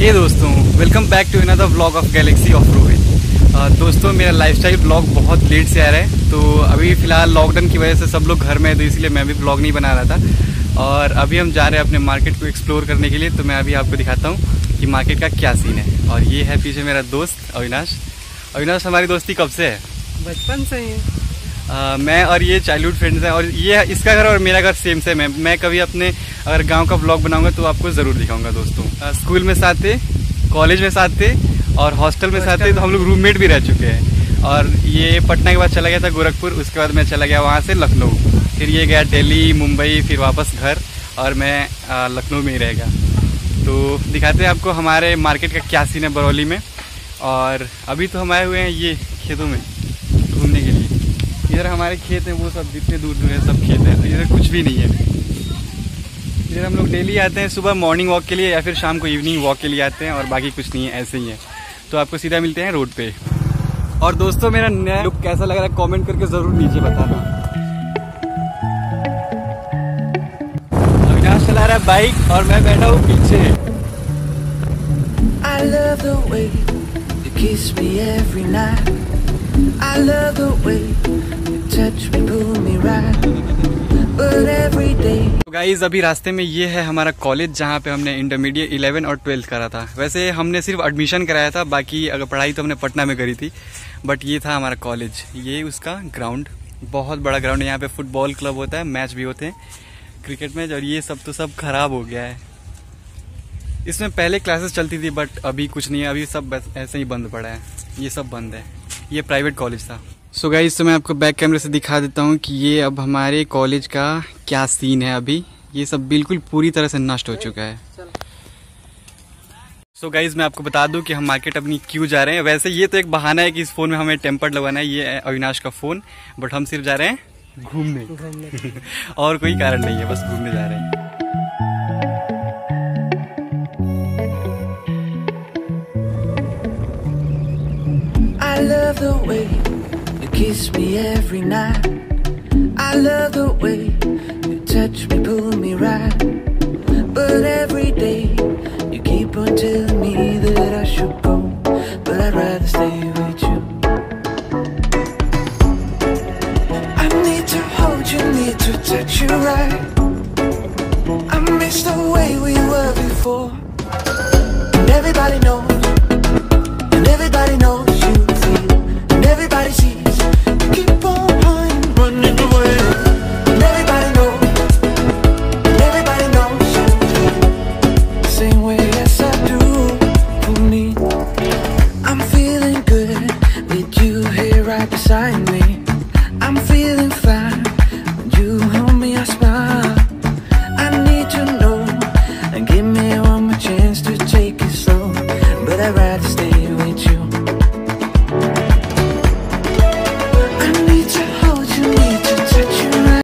ये दोस्तों welcome back to another vlog of Galaxy of Rohit. दोस्तों मेरा लाइफस्टाइल व्लॉग बहुत लेट से आ रहा है, तो अभी फ़िलहाल लॉकडाउन की वजह से सब लोग घर में है, तो इसलिए मैं भी व्लॉग नहीं बना रहा था। और अभी हम जा रहे हैं अपने मार्केट को एक्सप्लोर करने के लिए, तो मैं अभी आपको दिखाता हूँ कि मार्केट का क्या सीन है। और ये है पीछे मेरा दोस्त अविनाश। अविनाश, हमारी दोस्ती कब से है? बचपन से ही है। मैं और ये चाइल्डहुड फ्रेंड्स हैं, और ये इसका घर और मेरा घर सेम सेम है। मैं कभी अपने अगर गांव का ब्लॉग बनाऊंगा तो आपको ज़रूर दिखाऊंगा दोस्तों। स्कूल में साथ थे, कॉलेज में साथ थे और हॉस्टल में साथ थे, तो हम लोग रूममेट भी रह चुके हैं। और ये पटना के बाद चला गया था गोरखपुर, उसके बाद मैं चला गया वहाँ से लखनऊ, फिर ये गया दिल्ली, मुंबई, फिर वापस घर, और मैं लखनऊ में ही रह गया। तो दिखाते हैं आपको हमारे मार्केट का क्या सीन है बरौली में। और अभी तो हम आए हुए हैं ये खेतों में घूमने के लिए। इधर हमारे खेत हैं, वो सब जितने दूर दूर हैं सब खेत हैं, इधर कुछ भी नहीं है। इधर हम लोग डेली आते हैं सुबह मॉर्निंग वॉक के लिए, या फिर शाम को इवनिंग वॉक के लिए आते हैं, और बाकी कुछ नहीं है, ऐसे ही है। तो आपको सीधा मिलते हैं रोड पे। और दोस्तों मेरा नया लुक कैसा लग रहा है कॉमेंट करके ज़रूर नीचे बताना। अविनाश चला रहा है बाइक और मैं बैठा हूँ पीछे। Kiss me every night. I love the way you touch me, pull me right. But every day. तो गाइज अभी रास्ते में ये है हमारा कॉलेज, जहाँ पे हमने इंटरमीडिएट 11 और 12 करा था। वैसे हमने सिर्फ एडमिशन कराया था, बाकी अगर पढ़ाई तो हमने पटना में करी थी। बट ये था हमारा कॉलेज, ये उसका ग्राउंड, बहुत बड़ा ग्राउंड है। यहाँ पे फुटबॉल क्लब होता है, मैच भी होते हैं, क्रिकेट मैच, और ये सब तो सब खराब हो गया है। इसमें पहले क्लासेस चलती थी, बट अभी कुछ नहीं है, अभी सब ऐसे ही बंद पड़ा है, ये सब बंद है। ये प्राइवेट कॉलेज था। सो गाइस, तो मैं आपको बैक कैमरे से दिखा देता हूँ कि ये अब हमारे कॉलेज का क्या सीन है। अभी ये सब बिल्कुल पूरी तरह से नष्ट हो चुका है। सो गाइस, मैं आपको बता दूँ कि हम मार्केट अपनी क्यों जा रहे हैं। वैसे ये तो एक बहाना है कि इस फ़ोन में हमें टेम्पर्ड लगाना है, ये है अविनाश का फ़ोन, बट हम सिर्फ जा रहे हैं घूमने और कोई कारण नहीं है, बस घूमने जा रहे हैं। I love the way you kiss me every night. I love the way you touch me, pull me right. But every day you keep on telling me that I should go, but I'd rather stay with you. I need to hold you, need to touch you right. I miss the way we were before. And everybody knows, and everybody knows. Everybody sees, you keep on running away. Everybody knows, everybody knows you same way as I do. For me, I'm feeling good with you here right beside me. I'm feeling fine when you hold me, I smile. I need to know and give me one more chance to take it slow, but I'd rather.